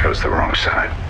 chose the wrong side.